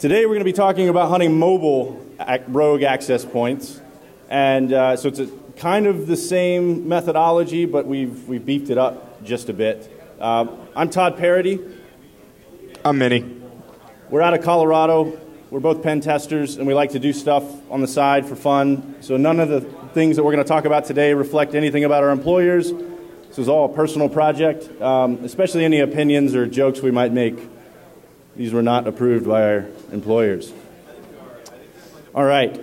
Today we're going to be talking about hunting mobile rogue access points, and so it's kind of the same methodology, but we've beefed it up just a bit. I'm Todd Parody. I'm Minnie. We're out of Colorado. We're both pen testers, and we like to do stuff on the side for fun. So none of the things that we're going to talk about today reflect anything about our employers. This is all a personal project, especially any opinions or jokes we might make. These were not approved by our employers. All right.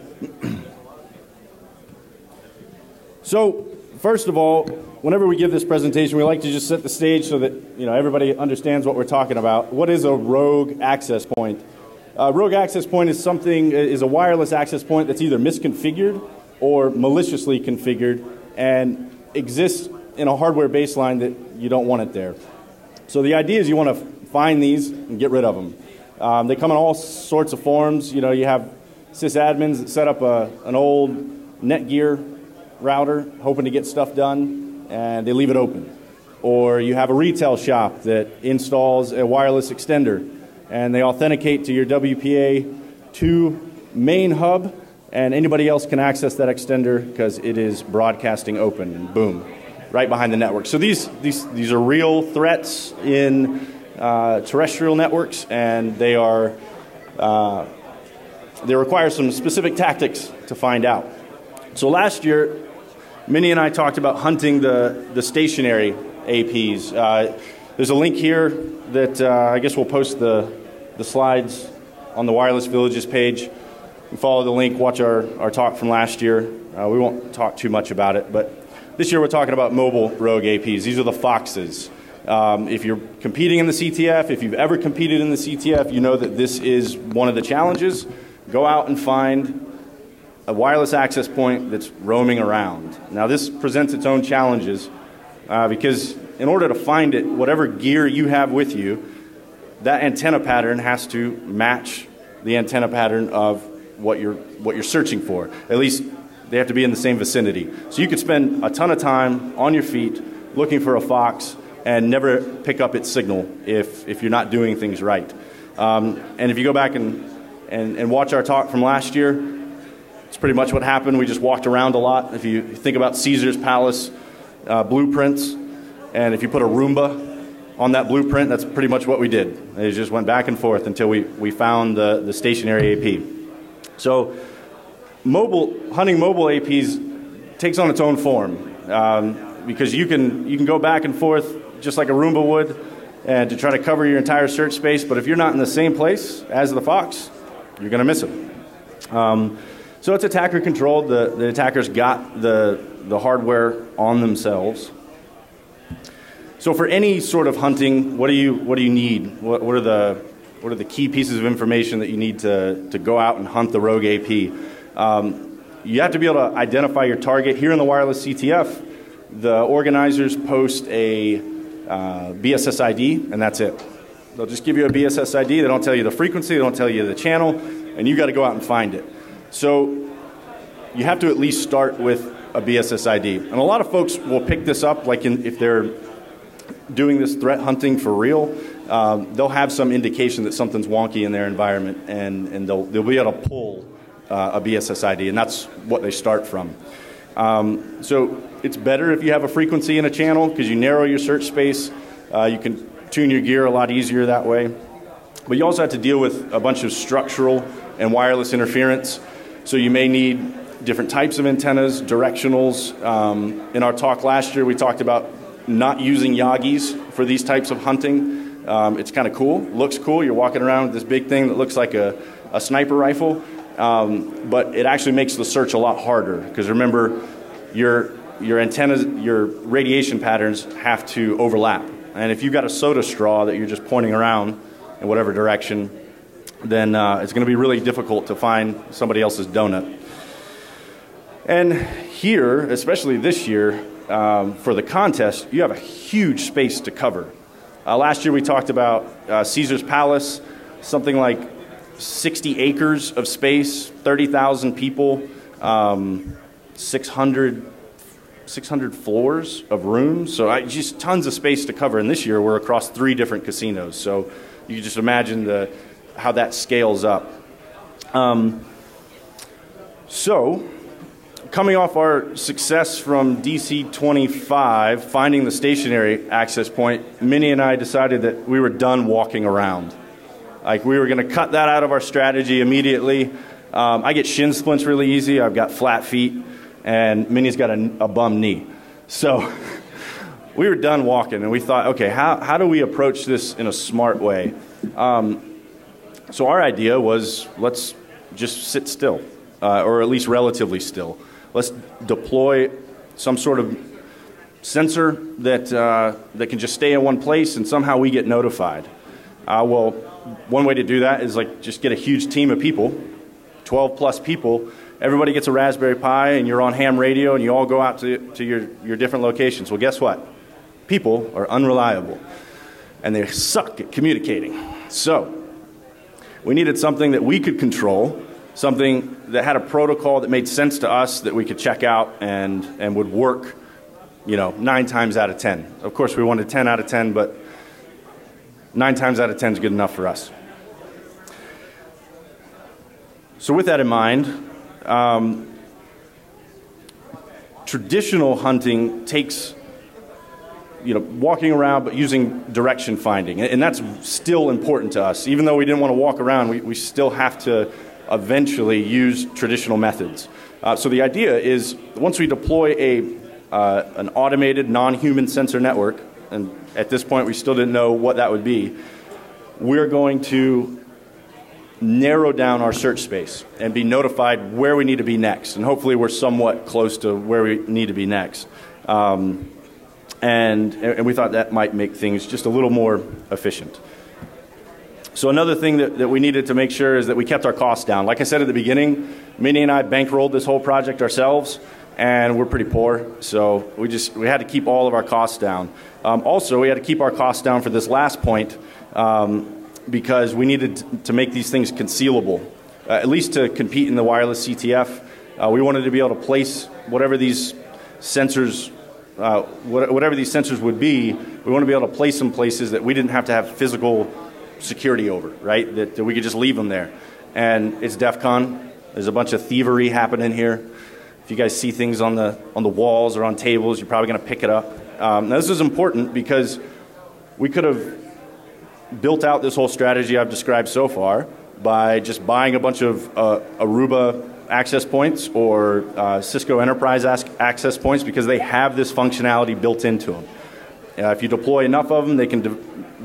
So, first of all, whenever we give this presentation, we like to just set the stage so that everybody understands what we're talking about. What is a rogue access point? A rogue access point is a wireless access point that's either misconfigured or maliciously configured and exists in a hardware baseline that you don't want it there. So the idea is you want to find these and get rid of them. They come in all sorts of forms. You have sysadmins that set up an old Netgear router hoping to get stuff done, and they leave it open. Or you have a retail shop that installs a wireless extender, and they authenticate to your WPA2 main hub, and anybody else can access that extender because it is broadcasting open, and boom, right behind the network. So these are real threats in terrestrial networks, and they are they require some specific tactics to find out. So last year, Minnie and I talked about hunting the stationary APs. There's a link here that I guess we'll post the slides on the Wireless Villages page. You follow the link, watch our talk from last year. We won't talk too much about it, but this year we're talking about mobile rogue APs. These are the Foxes. If you're competing in the CTF, if you've ever competed in the CTF, you know that this is one of the challenges. Go out and find a wireless access point that's roaming around. Now this presents its own challenges because in order to find it, whatever gear you have with you, that antenna pattern has to match the antenna pattern of what you're searching for. At least they have to be in the same vicinity. So you could spend a ton of time on your feet looking for a fox and never pick up its signal if you're not doing things right. And if you go back and watch our talk from last year, it's pretty much what happened. We just walked around a lot. If you think about Caesars Palace blueprints, and if you put a Roomba on that blueprint, that's pretty much what we did. It just went back and forth until we found the stationary AP. So hunting mobile APs takes on its own form. Because you can go back and forth just like a Roomba would and to try to cover your entire search space, but if you're not in the same place as the fox, you're going to miss it. So it's attacker controlled. The attackers got the hardware on themselves. So for any sort of hunting, what do you need? What are the key pieces of information that you need to go out and hunt the rogue AP? You have to be able to identify your target. Here in the wireless CTF, the organizers post a BSSID, and that's it. They'll just give you a BSSID. They don't tell you the frequency. They don't tell you the channel, and you got to go out and find it. So you have to at least start with a BSSID. And a lot of folks will pick this up, like if they're doing this threat hunting for real, they'll have some indication that something's wonky in their environment, and they'll be able to pull a BSSID, and that's what they start from. So it's better if you have a frequency and a channel because you narrow your search space. You can tune your gear a lot easier that way. But you also have to deal with a bunch of structural and wireless interference. So you may need different types of antennas, directionals. In our talk last year, we talked about not using Yagis for these types of hunting. It's kind of cool, looks cool. You're walking around with this big thing that looks like a sniper rifle. But it actually makes the search a lot harder because remember, your antennas, your radiation patterns have to overlap. And if you've got a soda straw that you're just pointing around in whatever direction, then it's going to be really difficult to find somebody else's donut. And here, especially this year, for the contest, you have a huge space to cover. Last year we talked about Caesar's Palace, something like 60 acres of space, 30,000 people, 600 floors of rooms, so just tons of space to cover. And this year we're across 3 different casinos, so you just imagine the how that scales up. So coming off our success from DC 25, finding the stationary access point, Minnie and I decided that we were done walking around. Like, we were going to cut that out of our strategy immediately. I get shin splints really easy. I've got flat feet, and Minnie's got a bum knee. So we were done walking, and we thought, okay, how do we approach this in a smart way? So our idea was, let's just sit still, or at least relatively still. Let's deploy some sort of sensor that, that can just stay in one place, and somehow we get notified. Well, one way to do that is like just get a huge team of people, 12+ people. Everybody gets a Raspberry Pi, and you're on ham radio, and you all go out to your different locations. Well, guess what? People are unreliable, and they suck at communicating. So we needed something that we could control, something that had a protocol that made sense to us, that we could check out and would work, you know, 9 times out of 10. Of course, we wanted 10 out of 10, but 9 times out of 10 is good enough for us. So with that in mind, traditional hunting takes, you know, walking around but using direction finding. And that's still important to us. Even though we didn't want to walk around, we still have to eventually use traditional methods. So the idea is, once we deploy an automated non-human sensor network, and at this point we still didn't know what that would be, we're going to narrow down our search space and be notified where we need to be next. And hopefully we're somewhat close to where we need to be next. And we thought that might make things just a little more efficient. So another thing that we needed to make sure is that we kept our costs down. Like I said at the beginning, Minnie and I bankrolled this whole project ourselves, and we're pretty poor, so we had to keep all of our costs down. Also, we had to keep our costs down for this last point, because we needed to make these things concealable, at least to compete in the wireless CTF. We wanted to be able to place whatever these sensors would be. We want to be able to place them places that we didn't have to have physical security over, right? That we could just leave them there. And it's DEF CON. There's a bunch of thievery happening here. If you guys see things on the walls or on tables, you're probably going to pick it up. Now this is important because we could have built out this whole strategy I've described so far by just buying a bunch of Aruba access points or Cisco Enterprise access points, because they have this functionality built into them. If you deploy enough of them, they can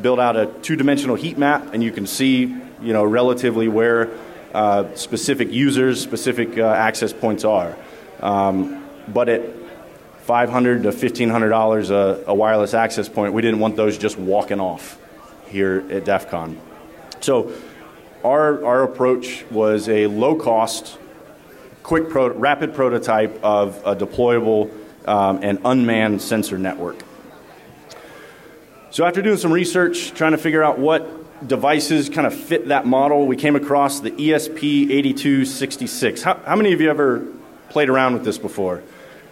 build out a 2-dimensional heat map, and you can see, you know, relatively where specific users, specific access points are. But at $500 to $1,500 a wireless access point, we didn't want those just walking off here at DEF CON. So our approach was a low-cost, quick, rapid prototype of a deployable and unmanned sensor network. So after doing some research, trying to figure out what devices kind of fit that model, we came across the ESP8266. How many of you ever played around with this before?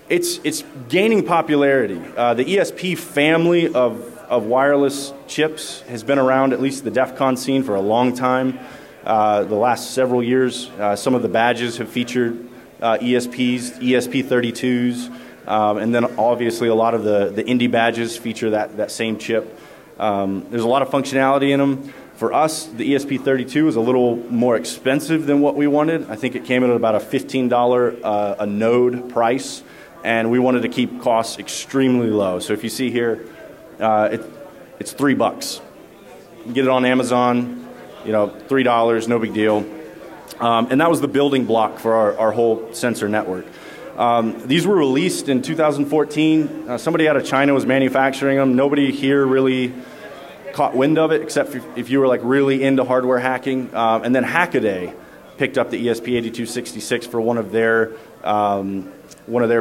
It's gaining popularity. The ESP family of wireless chips has been around, at least the DEF CON scene, for a long time. The last several years, some of the badges have featured ESPs, ESP32s, and then obviously a lot of the indie badges feature that same chip. There's a lot of functionality in them. For us, the ESP32 is a little more expensive than what we wanted. I think it came in at about a $15 a node price, and we wanted to keep costs extremely low. So if you see here, it's $3. You can get it on Amazon, you know, $3, no big deal. And that was the building block for our whole sensor network. These were released in 2014. Somebody out of China was manufacturing them. Nobody here really caught wind of it, except if you were like really into hardware hacking. And then Hackaday picked up the ESP8266 for one of their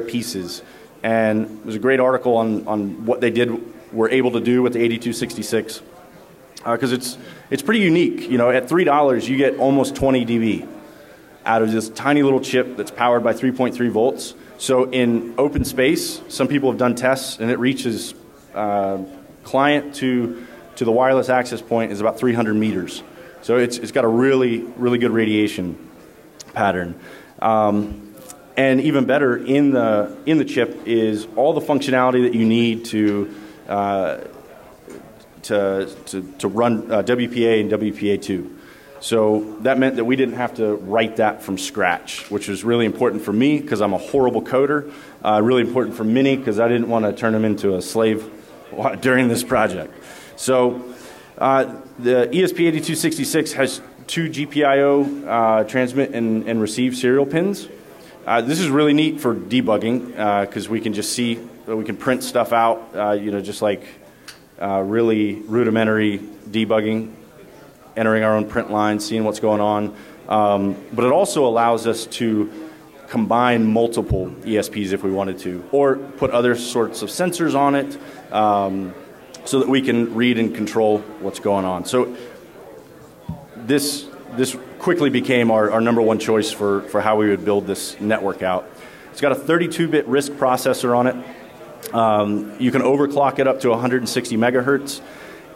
pieces. And it was a great article on what they were able to do with the 8266, because it's pretty unique. You know, at $3 you get almost 20 dB out of this tiny little chip that's powered by 3.3 volts. So in open space, some people have done tests, and it reaches client to the wireless access point is about 300 meters. So it's got a really, really good radiation pattern. And even better, in the chip is all the functionality that you need to run WPA and WPA2. So that meant that we didn't have to write that from scratch, which was really important for me because I'm a horrible coder, really important for Minnie because I didn't want to turn him into a slave during this project. So the ESP8266 has two GPIO transmit and receive serial pins. This is really neat for debugging because we can just see, we can print stuff out, you know, just like really rudimentary debugging, entering our own print lines, seeing what's going on. But it also allows us to combine multiple ESPs if we wanted to, or put other sorts of sensors on it so that we can read and control what's going on. So this quickly became our number one choice for how we would build this network out. It's got a 32-bit RISC processor on it. You can overclock it up to 160 megahertz.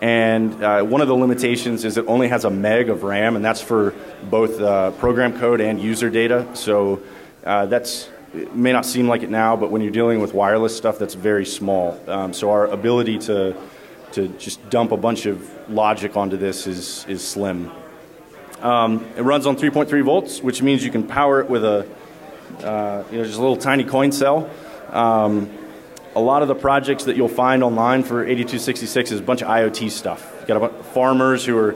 And one of the limitations is it only has a meg of RAM, and that's for both program code and user data. So it may not seem like it now, but when you're dealing with wireless stuff, that's very small. So our ability to just dump a bunch of logic onto this is slim. It runs on 3.3 volts, which means you can power it with a you know, just a little tiny coin cell. A lot of the projects that you'll find online for 8266 is a bunch of IoT stuff. You've got a bunch of farmers who are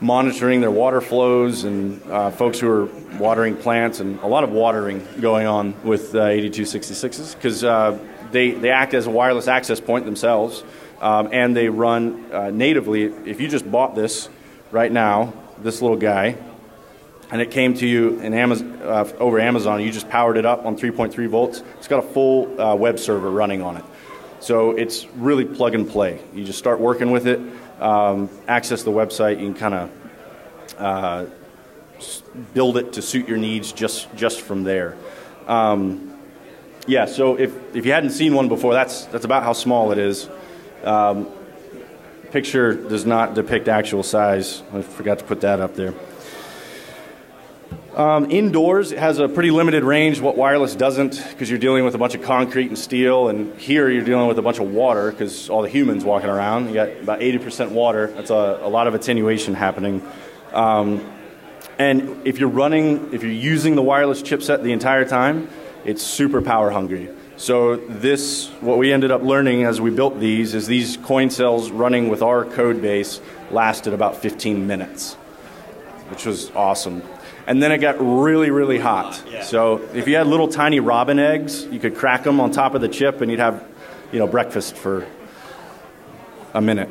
monitoring their water flows and folks who are watering plants, and a lot of watering going on with 8266s because they act as a wireless access point themselves, and they run natively. If you just bought this right now, this little guy, and it came to you in Amazon, over Amazon, you just powered it up on 3.3 volts. It's got a full web server running on it. So it's really plug and play. You just start working with it, access the website, you can kind of build it to suit your needs just from there. Yeah, so if you hadn't seen one before, that's about how small it is. Picture does not depict actual size. I forgot to put that up there. Indoors, it has a pretty limited range, what wireless doesn't, because you're dealing with a bunch of concrete and steel, and here you're dealing with a bunch of water, because all the humans walking around, you got about 80% water. That's a lot of attenuation happening. And if you're using the wireless chipset the entire time, it's super power hungry. So what we ended up learning as we built these, is these coin cells running with our code base lasted about 15 minutes, which was awesome. And then it got really, really hot. Yeah. So if you had little tiny robin eggs, you could crack them on top of the chip and you'd have, you know, breakfast for a minute.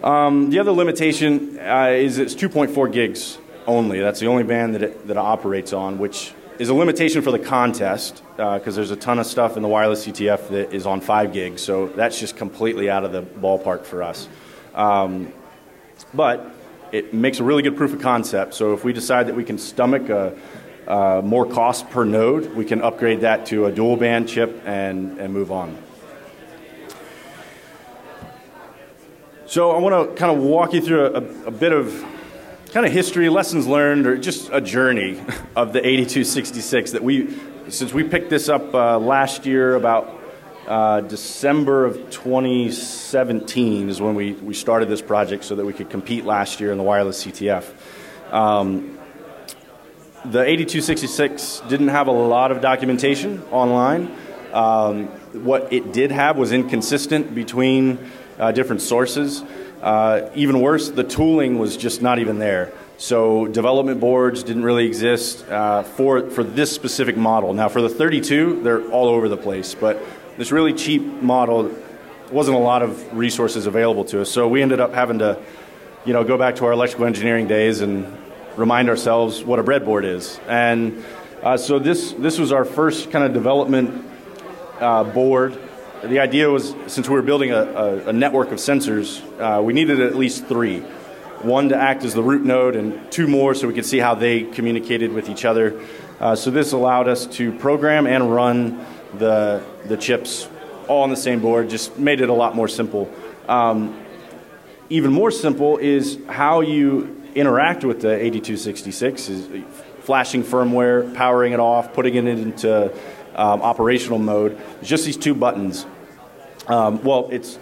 The other limitation is it's 2.4 gigs only. That's the only band that it operates on, which is a limitation for the contest because there's a ton of stuff in the wireless CTF that is on 5 gigs. So that's just completely out of the ballpark for us. But it makes a really good proof of concept. So if we decide that we can stomach more cost per node, we can upgrade that to a dual band chip and move on. So I want to kind of walk you through a bit of kind of history, lessons learned, or just a journey of the 8266 that since we picked this up last year about December of 2017 is when we started this project so that we could compete last year in the wireless CTF. The 8266 didn't have a lot of documentation online. What it did have was inconsistent between different sources. Even worse, the tooling was just not even there. So development boards didn't really exist for this specific model. Now for the 32, they're all over the place, but this really cheap model, wasn't a lot of resources available to us. So we ended up having to, you know, go back to our electrical engineering days and remind ourselves what a breadboard is. And so this was our first kind of development board. The idea was, since we were building a network of sensors, we needed at least 3. One to act as the root node and 2 more so we could see how they communicated with each other. So this allowed us to program and run the chips all on the same board, just made it a lot more simple. even more simple is how you interact with the 8266 is flashing firmware, powering it off, putting it into operational mode. It's just these two buttons. Well, it's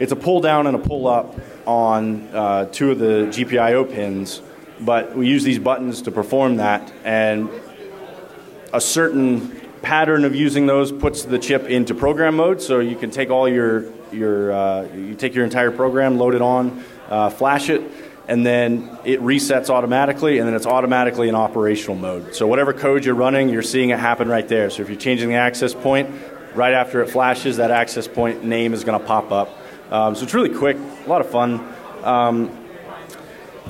a pull down and a pull up on two of the GPIO pins, but we use these buttons to perform that, and a certain pattern of using those puts the chip into program mode, so you can take all you take your entire program, load it on, flash it, and then it resets automatically, and then it's automatically in operational mode. So whatever code you're running, you're seeing it happen right there. So if you're changing the access point, right after it flashes, that access point name is going to pop up. So it's really quick, a lot of fun.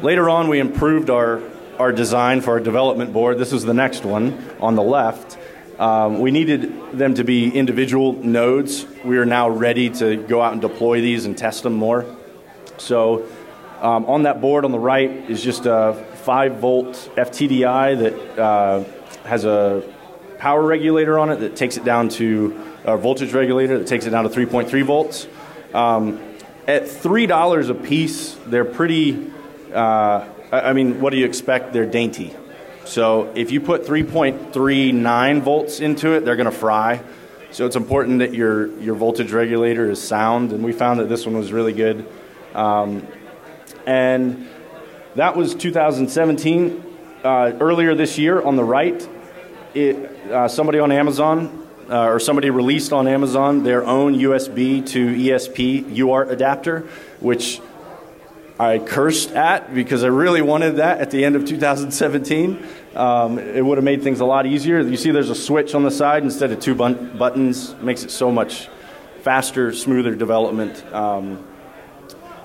Later on, we improved our design for our development board. This is the next one on the left. We needed them to be individual nodes. We are now ready to go out and deploy these and test them more. So on that board on the right is just a 5-volt FTDI that has a power regulator on it that takes it down to a voltage regulator that takes it down to 3.3 volts. At $3 a piece, they're pretty, I mean, what do you expect? They're dainty. So if you put 3.39 volts into it, they're going to fry. So it's important that your voltage regulator is sound, and we found that this one was really good. And that was 2017. Earlier this year, on the right, somebody on Amazon, or somebody released on Amazon their own USB to ESP UART adapter, which I cursed at because I really wanted that at the end of 2017. It would have made things a lot easier. You see there's a switch on the side instead of two buttons. Makes it so much faster, smoother development.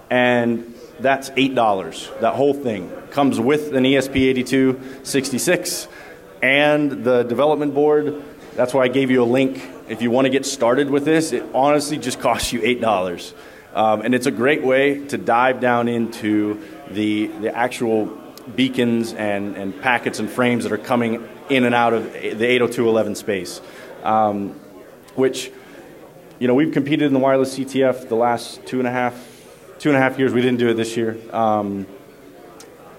And that's $8. That whole thing comes with an ESP8266 and the development board. That's why I gave you a link. If you want to get started with this, it honestly just costs you $8. And it's a great way to dive down into the actual beacons and packets and frames that are coming in and out of the 802.11 space, which, you know, we've competed in the wireless CTF the last two and a half years. We didn't do it this year. And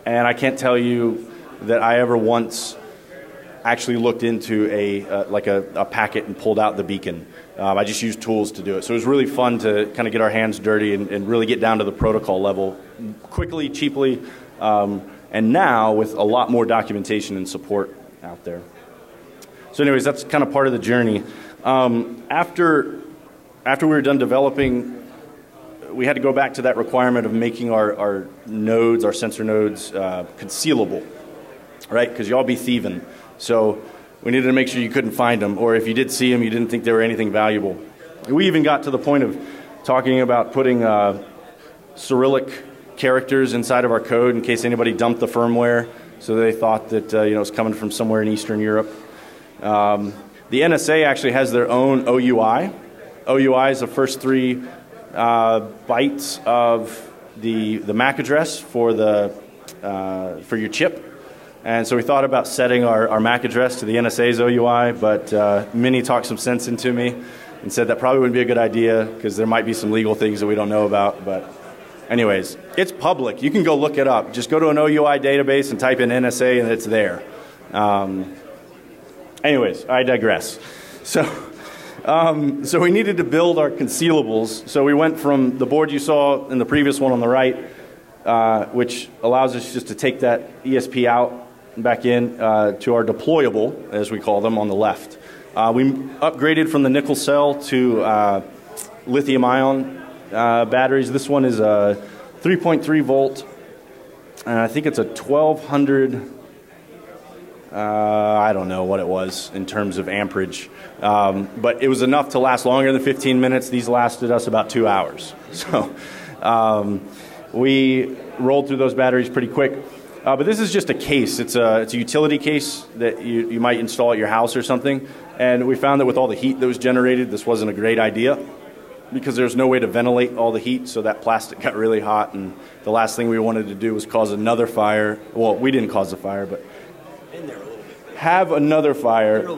I can't tell you that I ever once actually looked into a packet and pulled out the beacon. I just used tools to do it. So it was really fun to kind of get our hands dirty and really get down to the protocol level quickly, cheaply, and now with a lot more documentation and support out there. So anyways, that's kind of part of the journey. After we were done developing, we had to go back to that requirement of making our nodes, our sensor nodes, concealable, right? Because y'all be thieving. So we needed to make sure you couldn't find them, or if you did see them, you didn't think they were anything valuable. We even got to the point of talking about putting Cyrillic characters inside of our code in case anybody dumped the firmware, so they thought that you know, it's coming from somewhere in Eastern Europe. The NSA actually has their own OUI. OUI is the first three bytes of the MAC address for your chip. And so we thought about setting our MAC address to the NSA's OUI, but Minnie talked some sense into me and said that probably wouldn't be a good idea because there might be some legal things that we don't know about. But anyways, it's public. You can go look it up. Just go to an OUI database and type in NSA and it's there. Anyways, I digress. So we needed to build our concealables. So we went from the board you saw in the previous one on the right, which allows us just to take that ESP out back in to our deployable, as we call them, on the left. We upgraded from the nickel cell to lithium ion batteries. This one is a 3.3 volt, and I think it's a 1200, I don't know what it was in terms of amperage, but it was enough to last longer than 15 minutes. These lasted us about 2 hours. So we rolled through those batteries pretty quick. But this is just a case. It's a utility case that you might install at your house or something. And we found that with all the heat that was generated, this wasn't a great idea because there's no way to ventilate all the heat, so that plastic got really hot, and the last thing we wanted to do was cause another fire. Well, we didn't cause the fire, but have another fire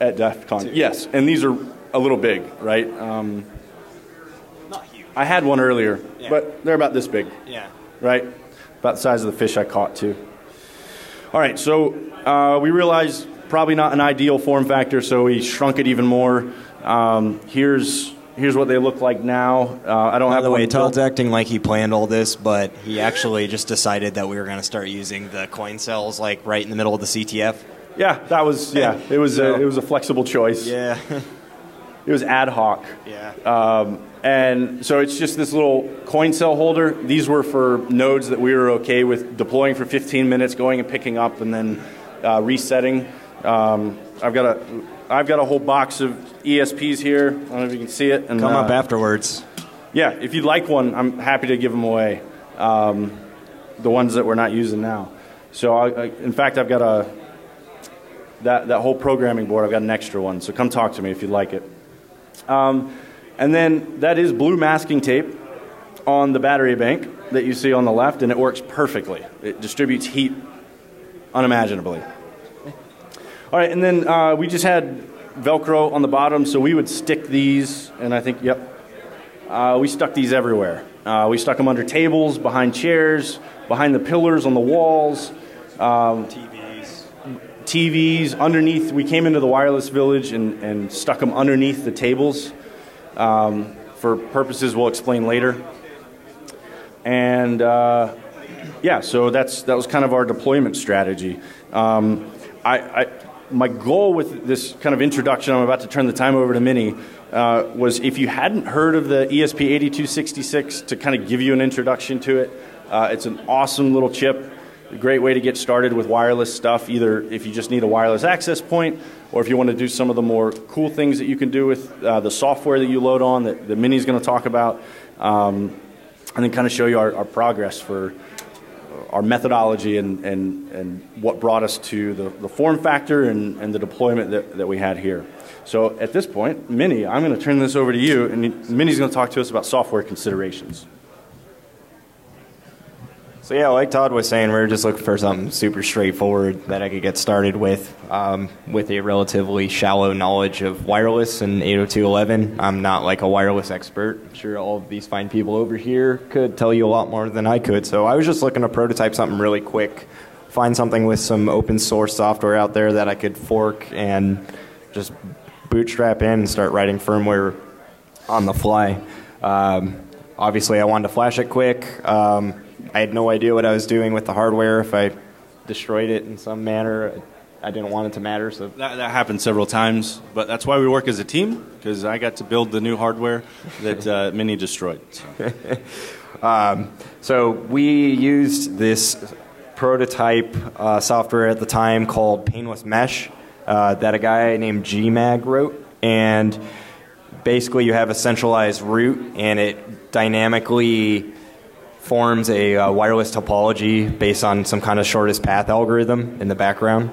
at DEF CON. Yes, and these are a little big, right? Not huge. I had one earlier, but they're about this big. Yeah. Right? About the size of the fish I caught, too. All right, so we realized probably not an ideal form factor, so we shrunk it even more. Here's what they look like now. I don't have. By the way, Todd's acting like he planned all this, but he actually just decided that we were going to start using the coin cells like right in the middle of the CTF. Yeah, that was it was a flexible choice. Yeah, it was ad hoc. Yeah, and so it's just this little coin cell holder. These were for nodes that we were okay with deploying for 15 minutes, going and picking up, and then resetting. I've got a whole box of ESPs here. I don't know if you can see it. And, come up afterwards. Yeah, if you'd like one, I'm happy to give them away. The ones that we're not using now. So, in fact, I've got that whole programming board. I've got an extra one. So come talk to me if you'd like it. And then that is blue masking tape on the battery bank that you see on the left, and it works perfectly. It distributes heat unimaginably. All right, and then we just had Velcro on the bottom, so we would stick these, and I think, we stuck these everywhere. We stuck them under tables, behind chairs, behind the pillars, on the walls. TVs, underneath. We came into the wireless village and stuck them underneath the tables for purposes we'll explain later. And, so that was kind of our deployment strategy. My goal with this kind of introduction, I'm about to turn the time over to Minnie, was if you hadn't heard of the ESP8266, to kind of give you an introduction to it. It's an awesome little chip, a great way to get started with wireless stuff, either if you just need a wireless access point or if you want to do some of the more cool things that you can do with the software that you load on that Minnie's going to talk about, and then kind of show you our progress for our methodology and what brought us to the form factor and the deployment that we had here. So at this point, Minnie, I'm going to turn this over to you, and Minnie's going to talk to us about software considerations. So yeah, like Todd was saying, we were just looking for something super straightforward that I could get started with a relatively shallow knowledge of wireless and 802.11. I'm not like a wireless expert. I'm sure all of these fine people over here could tell you a lot more than I could. So I was just looking to prototype something really quick, find something with some open source software out there that I could fork and just bootstrap in and start writing firmware on the fly. Obviously, I wanted to flash it quick. I had no idea what I was doing with the hardware. If I destroyed it in some manner, I didn't want it to matter. So that happened several times, but that's why we work as a team, because I got to build the new hardware that Minnie destroyed. So. So we used this prototype software at the time called Painless Mesh that a guy named GMAG wrote. And basically you have a centralized route, and it dynamically forms a wireless topology based on some kind of shortest path algorithm in the background.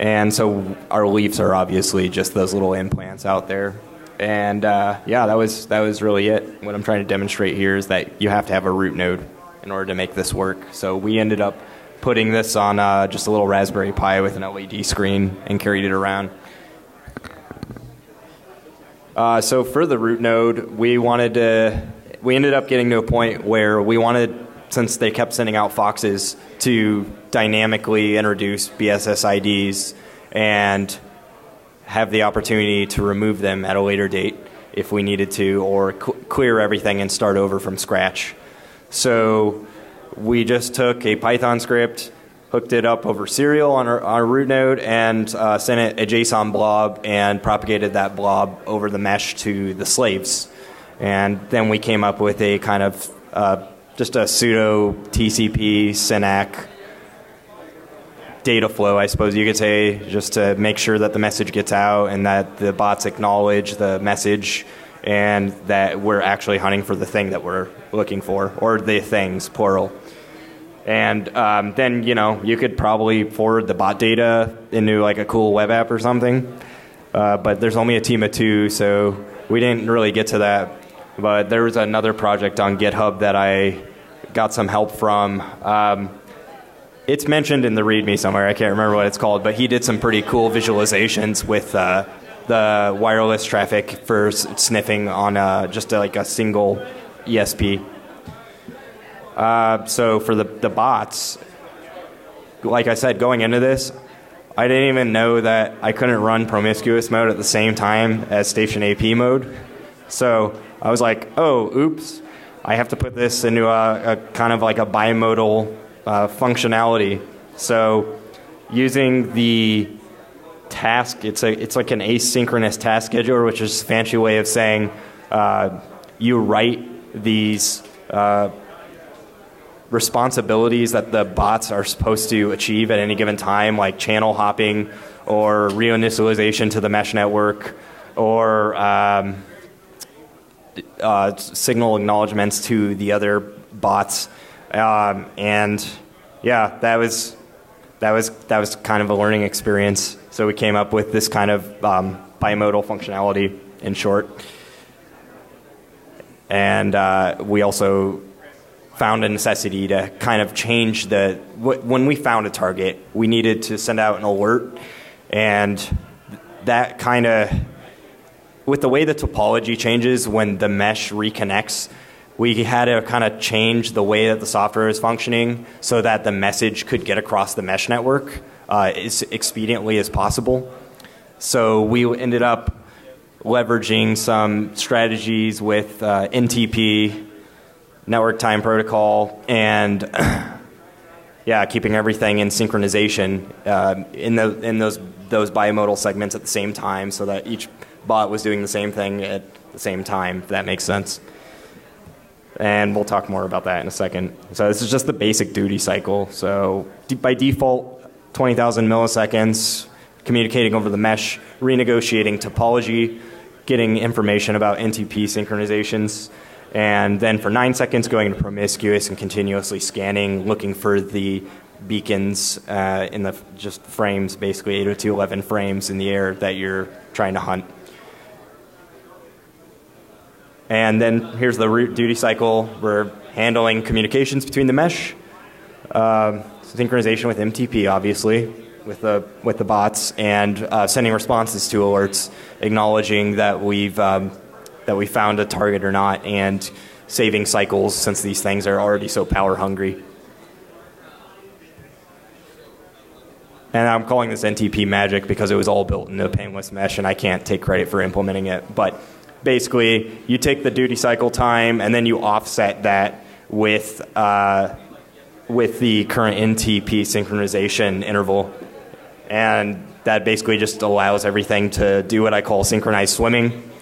And so our leaves are obviously just those little implants out there. And that was really it. What I'm trying to demonstrate here is that you have to have a root node in order to make this work. So we ended up putting this on just a little Raspberry Pi with an LED screen and carried it around. So for the root node, we ended up getting to a point where we wanted, since they kept sending out foxes, to dynamically introduce BSSIDs and have the opportunity to remove them at a later date if we needed to, or clear everything and start over from scratch. So we just took a Python script, hooked it up over serial on our root node, and sent it a JSON blob and propagated that blob over the mesh to the slaves. And then we came up with a kind of just a pseudo TCP SYNAC data flow, I suppose you could say, just to make sure that the message gets out and that the bots acknowledge the message and that we're actually hunting for the thing that we're looking for, or the things, plural. And then, you could probably forward the bot data into like a cool web app or something, but there's only a team of two, so we didn't really get to that, but there was another project on GitHub that I got some help from. It's mentioned in the README somewhere. I can't remember what it's called, but he did some pretty cool visualizations with the wireless traffic for sniffing on just like a single ESP. So for the bots, like I said, going into this, I didn't even know that I couldn't run promiscuous mode at the same time as station AP mode. So I was like, oh, oops, I have to put this into a kind of like a bimodal functionality. So using the task, it's like an asynchronous task scheduler, which is a fancy way of saying you write these responsibilities that the bots are supposed to achieve at any given time, like channel hopping or reinitialization to the mesh network or signal acknowledgements to the other bots. And yeah, that was kind of a learning experience. So we came up with this kind of bimodal functionality in short. And we also found a necessity to kind of change the, when we found a target, we needed to send out an alert, and that kind of, with the way the topology changes when the mesh reconnects, we had to kind of change the way that the software is functioning so that the message could get across the mesh network as expediently as possible. So we ended up leveraging some strategies with NTP, network time protocol, and yeah, keeping everything in synchronization in those bimodal segments at the same time, so that each bot was doing the same thing at the same time, if that makes sense. And we'll talk more about that in a second. So this is just the basic duty cycle. So by default, 20,000 milliseconds, communicating over the mesh, renegotiating topology, getting information about NTP synchronizations, and then for 9 seconds going to promiscuous and continuously scanning, looking for the beacons in the just frames, basically 802.11 frames in the air that you're trying to hunt. And then here's the root duty cycle. We're handling communications between the mesh, synchronization with MTP, obviously, with the bots, and sending responses to alerts, acknowledging that we've that we found a target or not, and saving cycles since these things are already so power hungry. And I'm calling this NTP magic because it was all built into Painless Mesh and I can't take credit for implementing it. But basically, you take the duty cycle time and then you offset that with the current NTP synchronization interval. And that basically just allows everything to do what I call synchronized swimming,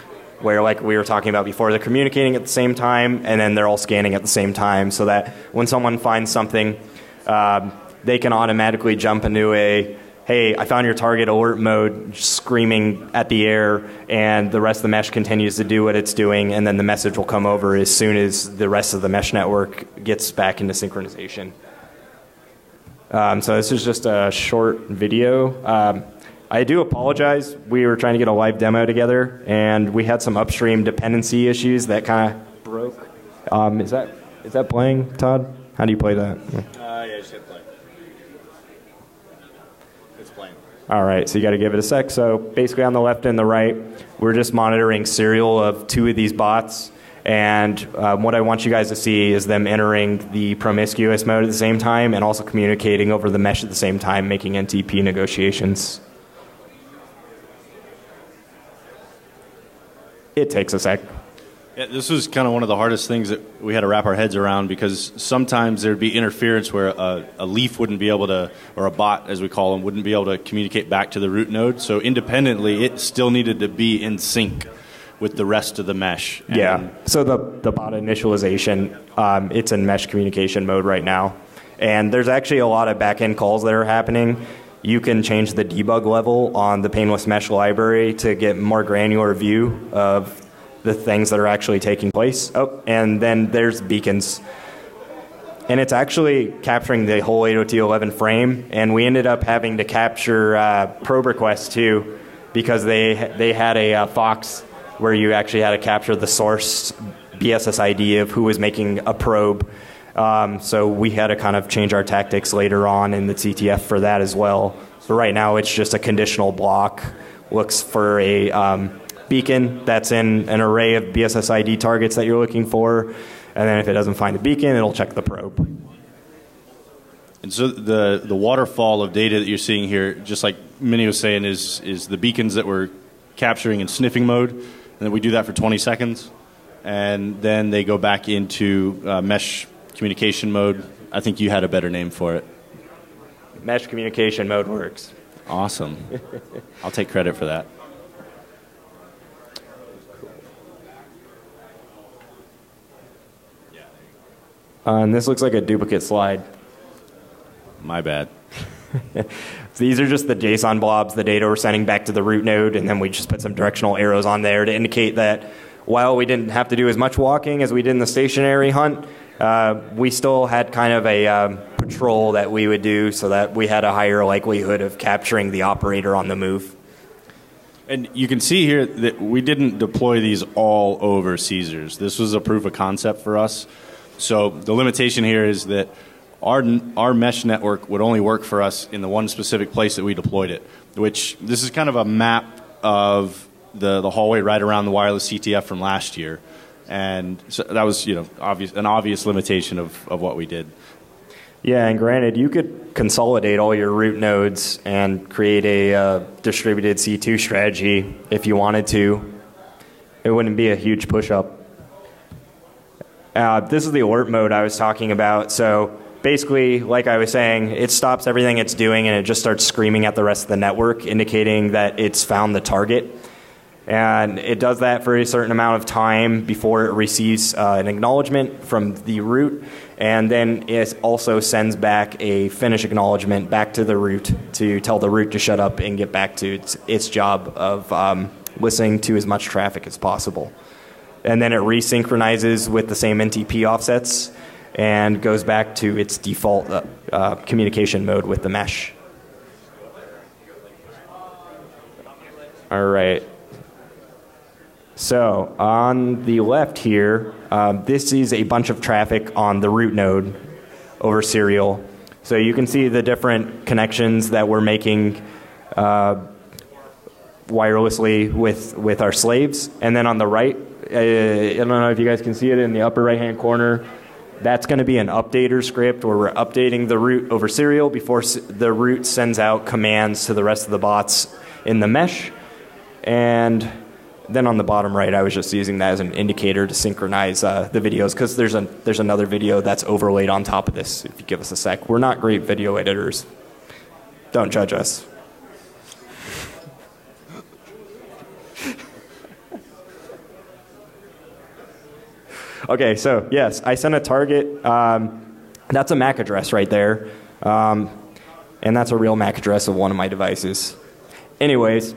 where, like we were talking about before, they're communicating at the same time and then they're all scanning at the same time, so that when someone finds something, they can automatically jump into a, hey, I found your target alert mode, screaming at the air, and the rest of the mesh continues to do what it's doing, and then the message will come over as soon as the rest of the mesh network gets back into synchronization. So this is just a short video. I do apologize, we were trying to get a live demo together and we had some upstream dependency issues that kind of broke. Is that playing, Todd? How do you play that? Yeah, just hit play. It's playing. Alright, so you gotta give it a sec. So basically on the left and the right, we're just monitoring serial of two of these bots, and what I want you guys to see is them entering the promiscuous mode at the same time and also communicating over the mesh at the same time, making NTP negotiations. It takes a sec. Yeah, this was kind of one of the hardest things that we had to wrap our heads around, because sometimes there'd be interference where a leaf wouldn't be able to, or a bot as we call them, wouldn't be able to communicate back to the root node. So independently, it still needed to be in sync with the rest of the mesh. And yeah, so the bot initialization, it's in mesh communication mode right now. And there's actually a lot of back-end calls that are happening. You can change the debug level on the Painless Mesh library to get more granular view of the things that are actually taking place. Oh, and then there's beacons. And it's actually capturing the whole 802.11 frame, and we ended up having to capture probe requests too, because they had a fox where you actually had to capture the source BSSID of who was making a probe. So we had to kind of change our tactics later on in the CTF for that as well. So right now it's just a conditional block, looks for beacon that's in an array of BSSID targets that you're looking for, and then if it doesn't find the beacon, it'll check the probe. And so the waterfall of data that you're seeing here, just like Minnie was saying, is the beacons that we're capturing in sniffing mode, and then we do that for 20 seconds, and then they go back into mesh communication mode. I think you had a better name for it. Mesh communication mode works. Awesome. I'll take credit for that. And this looks like a duplicate slide. My bad. These are just the JSON blobs, the data we're sending back to the root node, and then we just put some directional arrows on there to indicate that while we didn't have to do as much walking as we did in the stationary hunt, we still had kind of a patrol that we would do so that we had a higher likelihood of capturing the operator on the move. And you can see here that we didn't deploy these all over Caesars. This was a proof of concept for us. So the limitation here is that our mesh network would only work for us in the one specific place that we deployed it, which this is kind of a map of the hallway right around the wireless CTF from last year. And so that was, you know, an obvious limitation of what we did. Yeah, and granted, you could consolidate all your root nodes and create a distributed C2 strategy if you wanted to. It wouldn't be a huge push-up. This is the alert mode I was talking about. So basically, like I was saying, it stops everything it's doing and it just starts screaming at the rest of the network, indicating that it's found the target. And it does that for a certain amount of time before it receives an acknowledgement from the root, and then it also sends back a finish acknowledgement back to the root to tell the root to shut up and get back to its job of listening to as much traffic as possible. And then it resynchronizes with the same NTP offsets and goes back to its default communication mode with the mesh. All right. So on the left here, this is a bunch of traffic on the root node over serial. So you can see the different connections that we're making wirelessly with our slaves. And then on the right, I don't know if you guys can see it in the upper right-hand corner, that's going to be an updater script where we're updating the root over serial before the root sends out commands to the rest of the bots in the mesh. And then on the bottom right, I was just using that as an indicator to synchronize the videos, because there's another video that's overlaid on top of this, if you give us a sec. We're not great video editors. Don't judge us. Okay, so yes, I sent a target. That's a MAC address right there. And that's a real MAC address of one of my devices. Anyways,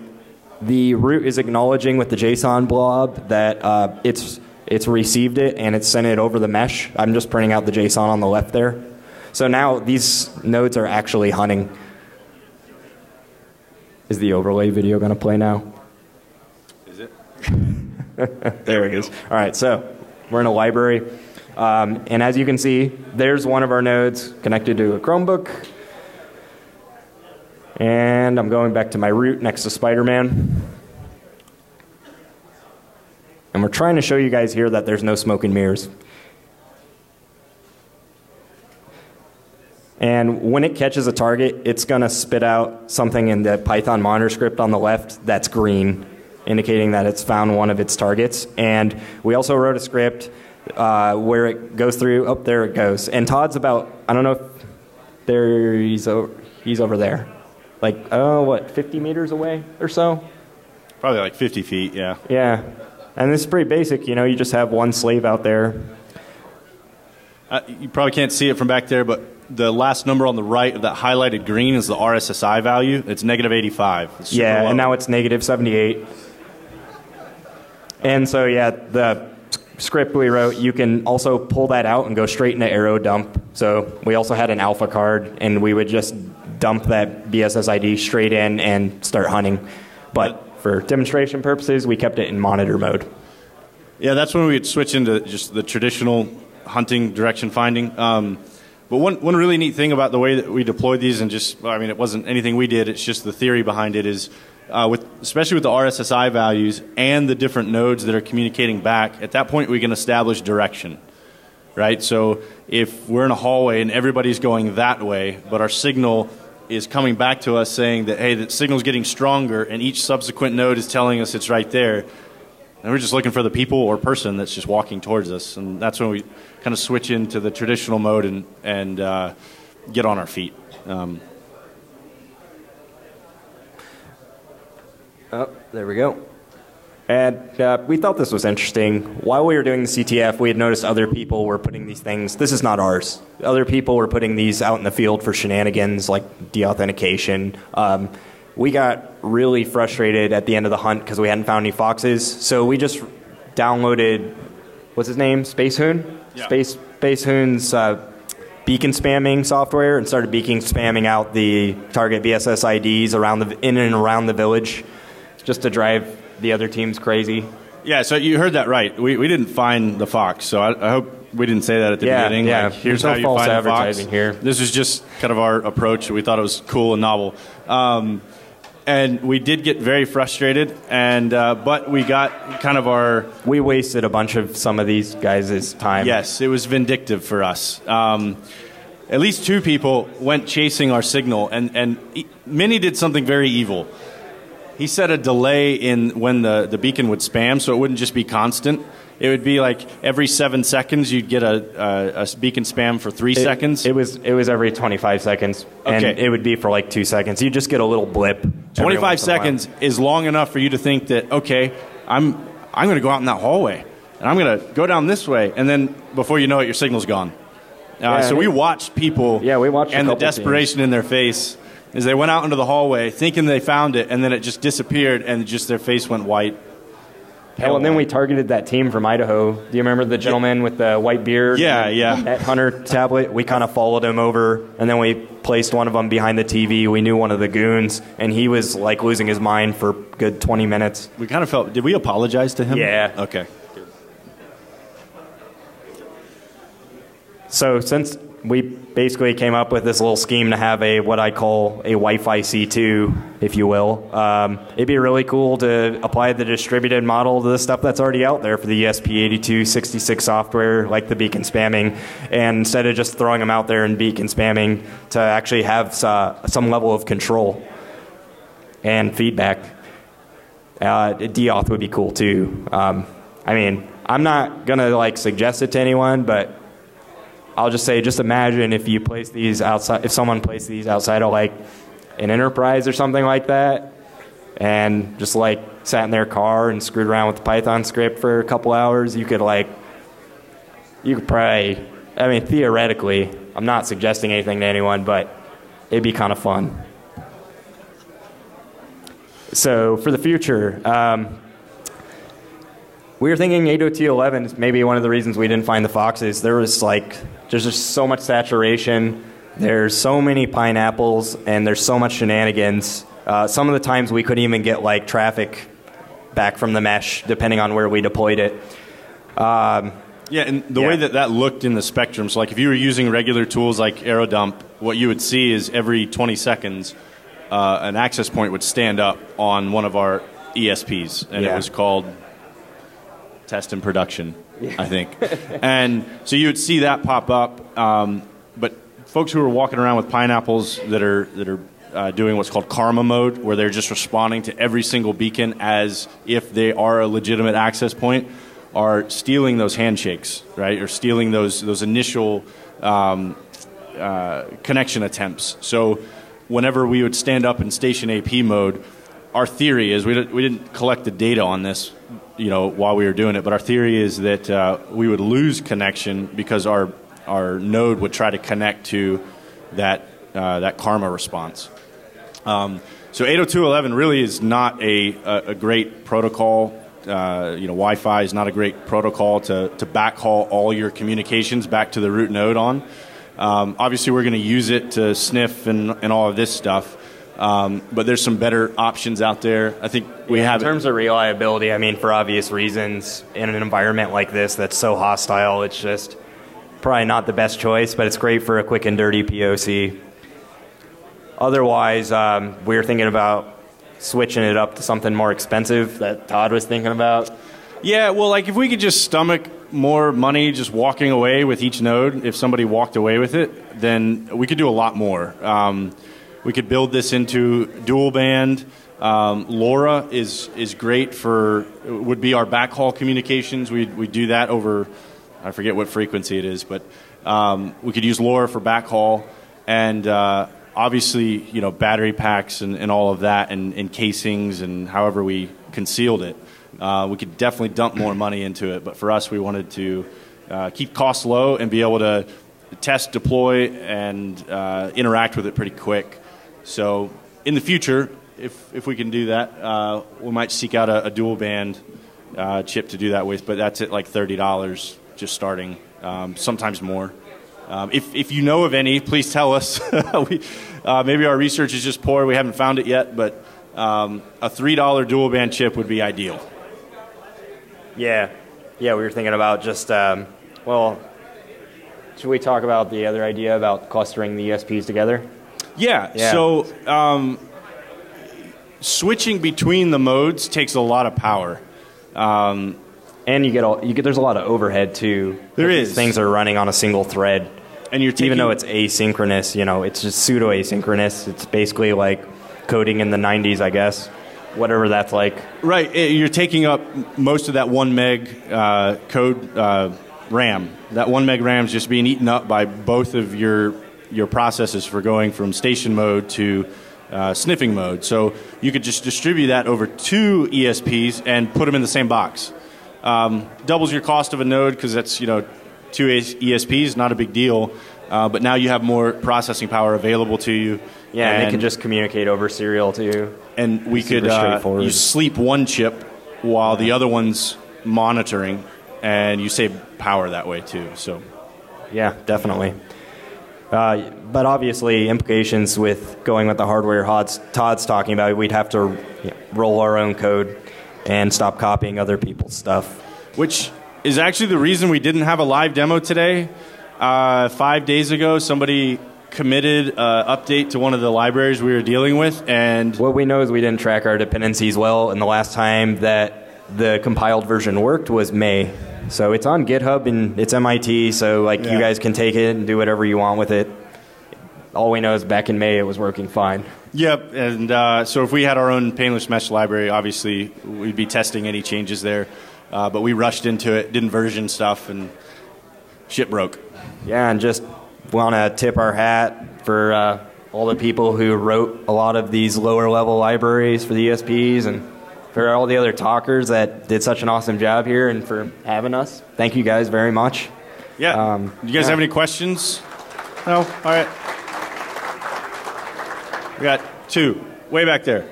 the root is acknowledging with the JSON blob that it's received it and it's sent it over the mesh. I'm just printing out the JSON on the left there. So now these nodes are actually hunting. Is the overlay video going to play now? Is it? There it is. All right, so we're in a library. And as you can see, there's one of our nodes connected to a Chromebook. And I'm going back to my root next to Spider-Man. And we're trying to show you guys here that there's no smoke and mirrors. And when it catches a target, it's going to spit out something in the Python monitor script on the left that's green, indicating that it's found one of its targets. And we also wrote a script where it goes through, oh, there it goes. And Todd's about, I don't know if there, he's over there. Like, oh, what, 50 meters away or so? Probably like 50 feet, yeah. Yeah. And this is pretty basic, you know, you just have one slave out there. You probably can't see it from back there, but the last number on the right of that highlighted green is the RSSI value. It's -85. It's yeah, low. And now it's -78. And so, yeah, the script we wrote, you can also pull that out and go straight into arrow dump. So we also had an alpha card, and we would just dump that BSSID straight in and start hunting. But for demonstration purposes, we kept it in monitor mode. Yeah, that's when we would switch into just the traditional hunting direction finding. But one really neat thing about the way that we deployed these, and just, I mean, it wasn't anything we did, it's just the theory behind it, is especially with the RSSI values and the different nodes that are communicating back, at that point we can establish direction, right? So if we're in a hallway and everybody's going that way, but our signal is coming back to us saying that, hey, that signal's getting stronger and each subsequent node is telling us it's right there, and we're just looking for the people or person that's just walking towards us, and that's when we kind of switch into the traditional mode and get on our feet. Oh, there we go. And we thought this was interesting. While we were doing the CTF, we had noticed other people were putting these things. This is not ours. Other people were putting these out in the field for shenanigans like deauthentication. We got really frustrated at the end of the hunt because we hadn't found any foxes. So we just downloaded, what's his name? Space Hoon? Yeah. Space Hoon's beacon spamming software, and started beacon spamming out the target BSSIDs around the, in and around the village, just to drive the other teams crazy. Yeah, so you heard that right. We didn't find the fox, so I hope we didn't say that at the beginning. Yeah, like, here's no how you false find advertising the fox. Here. This is just kind of our approach. We thought it was cool and novel. And we did get very frustrated, and but we got kind of our... We wasted a bunch of some of these guys' time. Yes, it was vindictive for us. At least two people went chasing our signal, and Minnie did something very evil. He set a delay in when the beacon would spam, so it wouldn't just be constant. It would be like every 7 seconds you'd get a beacon spam for 3 seconds. It was every 25 seconds, and it would be for like 2 seconds. You just get a little blip. 25 seconds is long enough for you to think that, okay, I'm going to go out in that hallway, and I'm going to go down this way, and then before you know it, your signal's gone. So we watched people and the desperation in their face as they went out into the hallway thinking they found it, and then it just disappeared, and just their face went white. Hell, and then we targeted that team from Idaho. Do you remember the gentleman with the white beard? Yeah. That Hunter tablet? We kind of followed him over, and then we placed one of them behind the TV. We knew one of the goons, and he was like losing his mind for a good 20 minutes. We kind of felt, did we apologize to him? Yeah. Okay. So since we basically came up with this little scheme to have a what I call a Wi-Fi C2, if you will. It'd be really cool to apply the distributed model to the stuff that's already out there for the ESP8266 software, like the beacon spamming, and instead of just throwing them out there and beacon spamming, to actually have some level of control and feedback. Deauth would be cool too. I mean, I'm not gonna like suggest it to anyone, but I'll just say, just imagine if you place these outside, if someone placed these outside of like an enterprise or something like that, and just like sat in their car and screwed around with the Python script for a couple hours, you could probably, I mean, theoretically, I'm not suggesting anything to anyone, but it'd be kind of fun. So for the future, we were thinking 802.11 is maybe one of the reasons we didn't find the foxes. There's just so much saturation. There's so many pineapples, and there's so much shenanigans. Some of the times we couldn't even get like traffic back from the mesh, depending on where we deployed it. And the way that looked in the spectrum, so like if you were using regular tools like AeroDump, what you would see is every 20 seconds, an access point would stand up on one of our ESPs, and it was called Test and Production, I think. And so you would see that pop up, but folks who are walking around with pineapples that are doing what's called karma mode, where they're just responding to every single beacon as if they are a legitimate access point, are stealing those handshakes, right? Or stealing those initial connection attempts. So whenever we would stand up in station AP mode, our theory is, we didn't collect the data on this, while we were doing it, but our theory is that we would lose connection because our node would try to connect to that karma response. So 802.11 really is not a great protocol. Wi-Fi is not a great protocol to backhaul all your communications back to the root node on. Obviously, we're going to use it to sniff and all of this stuff. But there's some better options out there. I think we have. In terms of reliability, I mean, for obvious reasons, in an environment like this that's so hostile, it's just probably not the best choice, but it's great for a quick and dirty POC. Otherwise, we're thinking about switching it up to something more expensive that Todd was thinking about? Yeah, well, like if we could just stomach more money just walking away with each node, if somebody walked away with it, then we could do a lot more. We could build this into dual band. LoRa is great for, would be our backhaul communications. We do that over, I forget what frequency it is, but we could use LoRa for backhaul, and obviously, you know, battery packs and all of that, and casings, and however we concealed it. We could definitely dump more money into it, but for us, we wanted to keep costs low and be able to test, deploy, and interact with it pretty quick. So in the future, if we can do that, we might seek out a dual band chip to do that with, but that's at like $30 just starting, sometimes more. If you know of any, please tell us. Maybe our research is just poor, we haven't found it yet, but a $3 dual band chip would be ideal. Yeah, yeah, we were thinking about just, well, should we talk about the other idea about clustering the ESPs together? Yeah, yeah. So switching between the modes takes a lot of power. And you get there's a lot of overhead too. There is. Things are running on a single thread. And you're taking, even though it's asynchronous, you know, it's just pseudo asynchronous. It's basically like coding in the 90s, I guess, whatever that's like. Right. You're taking up most of that 1 meg code RAM. That 1 meg RAM is just being eaten up by both of your processes for going from station mode to sniffing mode. So you could just distribute that over 2 ESPs and put them in the same box. Doubles your cost of a node because that's, you know, 2 ESPs, not a big deal. But now you have more processing power available to you. Yeah, and they can just communicate over serial to you. And we could you sleep one chip while the other one's monitoring, and you save power that way too. So, yeah, definitely. But obviously, implications with going with the hardware Todd's talking about, we'd have to roll our own code and stop copying other people's stuff. Which is actually the reason we didn't have a live demo today. 5 days ago, somebody committed an update to one of the libraries we were dealing with, and what we know is we didn't track our dependencies well, and the last time that the compiled version worked was May. So it's on GitHub, and it's MIT, so like you guys can take it and do whatever you want with it. All we know is back in May it was working fine. Yep, and so if we had our own Painless Mesh library, obviously we'd be testing any changes there, but we rushed into it, didn't version stuff, and shit broke. Yeah, and just want to tip our hat for all the people who wrote a lot of these lower level libraries for the ESPs, and for all the other talkers that did such an awesome job here, and for having us. Thank you guys very much. Yeah. You guys have any questions? No? All right. We got 2 way back there.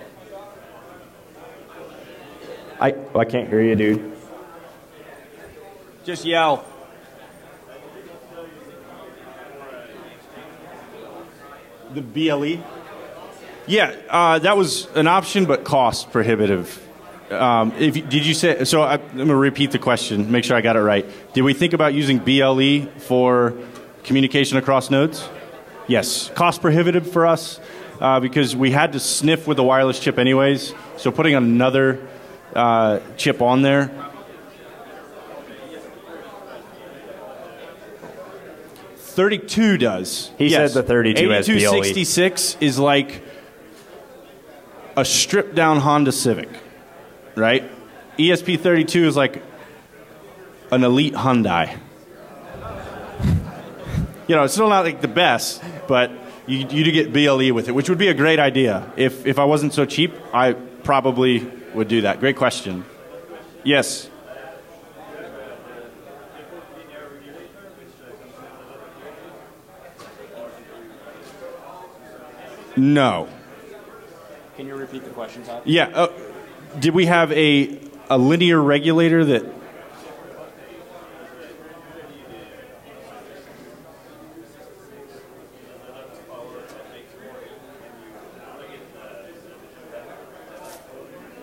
I can't hear you, dude. Just yell. The BLE? Yeah, that was an option, but cost prohibitive. Did you say, so I'm going to repeat the question, make sure I got it right. Did we think about using BLE for communication across nodes? Yes, cost prohibitive for us because we had to sniff with the wireless chip anyways, so putting another chip on there. .32 does. He said the .32 has BLE. 8266 is like a stripped down Honda Civic, right? ESP32 is like an elite Hyundai. You know, it's still not like the best, but you do get BLE with it, which would be a great idea. If I wasn't so cheap, I probably would do that. Great question. Yes. No. Can you repeat the question, Todd? Yeah. Did we have a linear regulator that...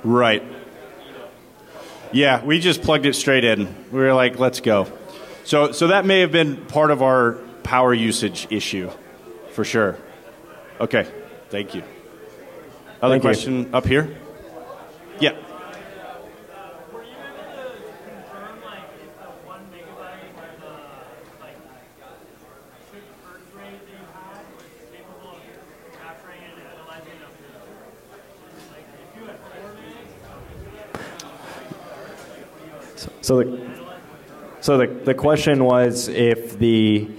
Right. Yeah, we just plugged it straight in. We were like, let's go. So that may have been part of our power usage issue, for sure. Okay. Thank you. Other question up here? Yeah. Were you able to confirm, like, if the 1 megabyte or the, like, first rate that you had was capable of capturing and analyzing a picture? Like, if you had 4 megs, So the question was if the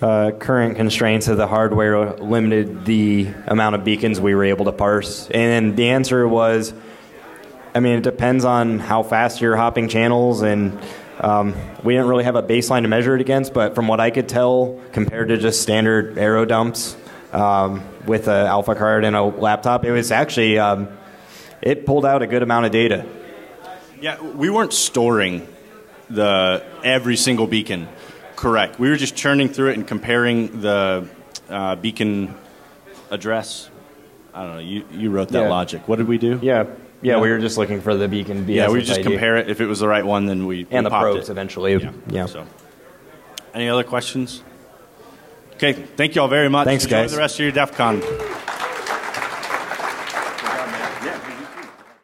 current constraints of the hardware limited the amount of beacons we were able to parse. And the answer was, I mean, it depends on how fast you're hopping channels, and we didn't really have a baseline to measure it against, but from what I could tell, compared to just standard arrow dumps with an alpha card and a laptop, it was actually, it pulled out a good amount of data. Yeah, we weren't storing every single beacon, correct. We were just churning through it and comparing the beacon address. I don't know, you wrote that logic. What did we do? Yeah, we were just looking for the beacon BSSID. Yeah, we just compare it. If it was the right one, then we and the probes eventually. Yeah. So, any other questions? Okay, thank you all very much. Thanks, guys. Enjoy the rest of your DEF CON.